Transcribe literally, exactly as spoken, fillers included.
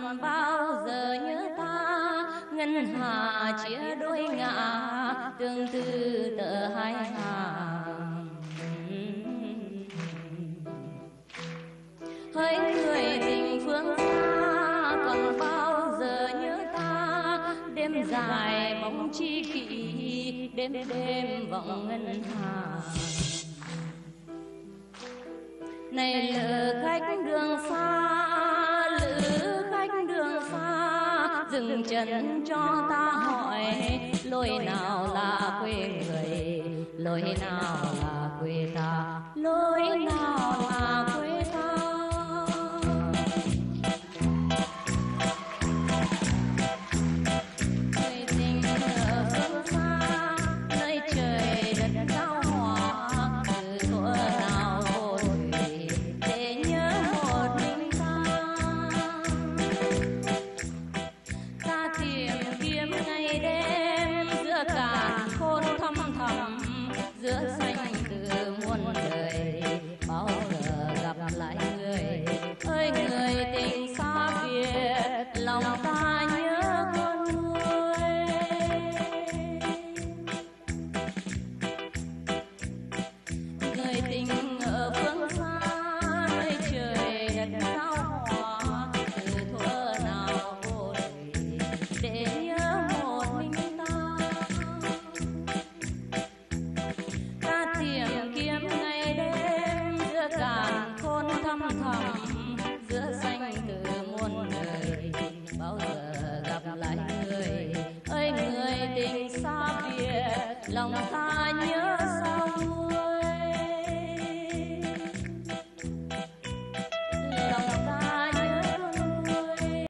còn bao giờ nhớ ta. Ngân hà chia đôi ngã, tương tư tợ hai hàng. Hỡi người tình phương xa, còn bao giờ nhớ ta. Đêm dài bóng chi kỷ, đêm đêm vọng ngân hà. Này lữ khách đường xa, lữ khách đường xa, dừng chân cho ta hỏi, lối nào là quê người, lối nào là quê ta, lối nào là quê ta. Người tình ở phương xa, nơi trời đất cao hòa, từ thuở nào giữa xanh từ muôn đời, bao giờ gặp lại người. Ơi người tình xa biệt, lòng ta nhớ con người. Người tình ở phương xa, nơi trời đất cao hòa, từ thuở nào vội để nhớ một mình ta. Tìm kiếm ngày đêm giữa càn khôn thăm thẳm.